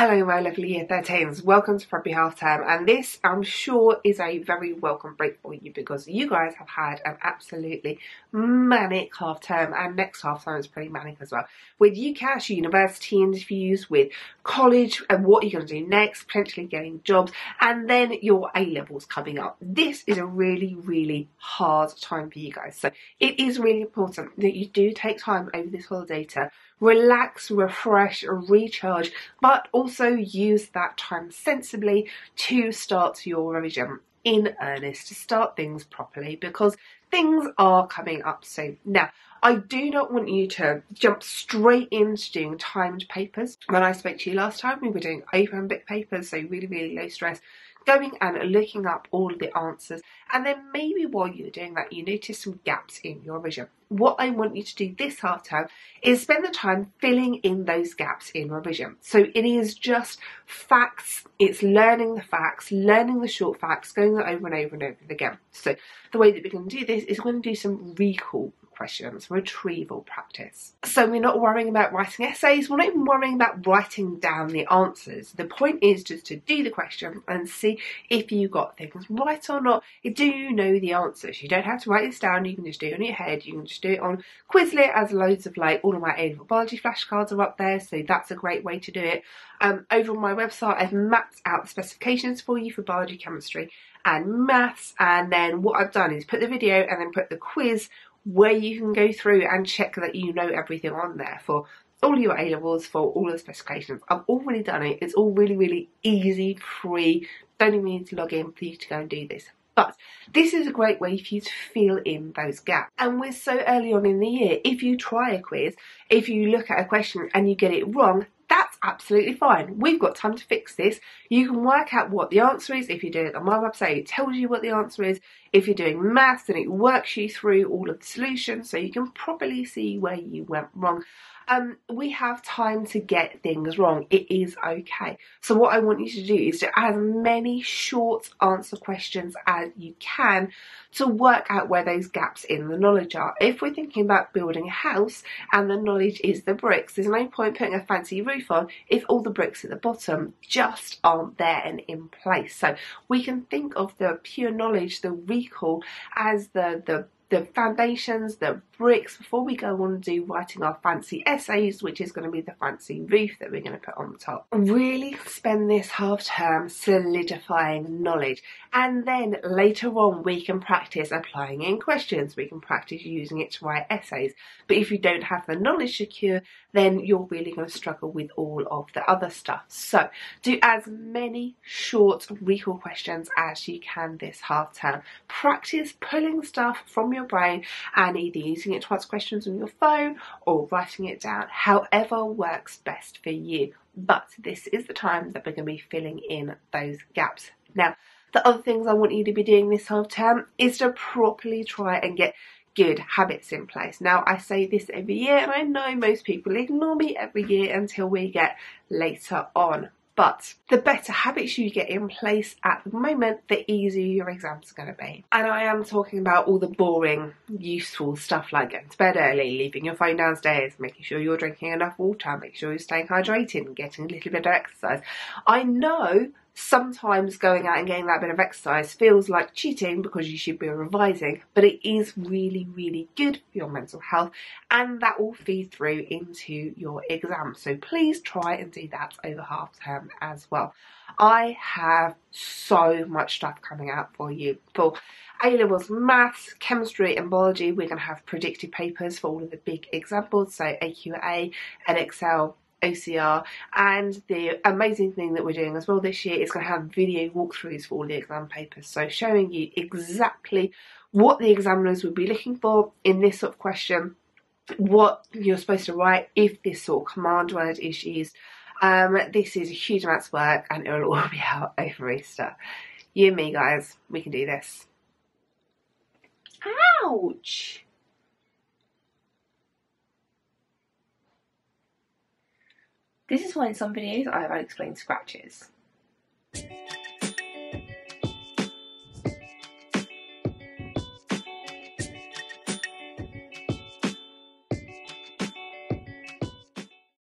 Hello my lovely year 13s, welcome to Probably Half Term, and this I'm sure is a very welcome break for you because you guys have had an absolutely manic half term, and next half term is pretty manic as well, with UCAS, university interviews, with college and what you're going to do next, potentially getting jobs, and then your A-levels coming up. This is a really, really hard time for you guys, so it is really important that you do take time over this holiday to relax, refresh, recharge, but also use that time sensibly to start your revision in earnest, to start things properly, because things are coming up soon. Now, I do not want you to jump straight into doing timed papers. When I spoke to you last time, we were doing open book papers, so really, really low stress, going and looking up all of the answers, and then maybe while you're doing that you notice some gaps in your revision. What I want you to do this half term is spend the time filling in those gaps in revision. So it is just facts, it's learning the facts, learning the short facts, going over and over and over again. So the way that we're going to do this is we're going to do some recall questions, retrieval practice. So we're not worrying about writing essays, we're not even worrying about writing down the answers. The point is just to do the question and see if you got things right or not. Do you know the answers? You don't have to write this down, you can just do it on your head, you can just do it on Quizlet, as loads of all of my A-Level biology flashcards are up there, so that's a great way to do it. Over on my website I've mapped out the specifications for you for biology, chemistry and maths, and then what I've done is put the video and then put the quiz where you can go through and check that you know everything on there for all your A-levels, for all the specifications. I've already done it, it's all really, really easy, free, don't even need to log in for you to go and do this. But this is a great way for you to fill in those gaps. And we're so early on in the year, if you try a quiz, if you look at a question and you get it wrong, that's absolutely fine. We've got time to fix this. You can work out what the answer is. If you do it on my website, it tells you what the answer is. If you're doing maths, then it works you through all of the solutions so you can properly see where you went wrong. We have time to get things wrong. It is okay. So what I want you to do is to add as many short answer questions as you can to work out where those gaps in the knowledge are. If we're thinking about building a house and the knowledge is the bricks, there's no point putting a fancy roof on if all the bricks at the bottom just aren't there and in place. So we can think of the pure knowledge, the recall, as the foundations, the bricks, before we go on and do writing our fancy essays, which is going to be the fancy roof that we're going to put on the top. Really spend this half term solidifying knowledge, and then later on we can practice applying in questions, we can practice using it to write essays. But if you don't have the knowledge secure, then you're really going to struggle with all of the other stuff. So do as many short recall questions as you can this half term. Practice pulling stuff from your brain and either using it to answer questions on your phone or writing it down, however works best for you. But this is the time that we're going to be filling in those gaps. Now, the other things I want you to be doing this half term is to properly try and get good habits in place. Now, I say this every year, and I know most people ignore me every year until we get later on. But the better habits you get in place at the moment, the easier your exams are going to be. And I am talking about all the boring, useful stuff like getting to bed early, leaving your phone downstairs, making sure you're drinking enough water, making sure you're staying hydrated and getting a little bit of exercise. I know sometimes going out and getting that bit of exercise feels like cheating because you should be revising, but it is really, really good for your mental health, and that will feed through into your exam. So please try and do that over half term as well. I have so much stuff coming out for you. For A-levels maths, chemistry and biology, we're going to have predicted papers for all of the big exam boards, so AQA, Edexcel, OCR, and the amazing thing that we're doing as well this year is going to have video walkthroughs for all the exam papers, so showing you exactly what the examiners would be looking for in this sort of question, what you're supposed to write if this sort of command word is used. This is a huge amount of work, and it will all be out over Easter. You and me, guys, we can do this. Ouch! This is why in some videos I've explained scratches.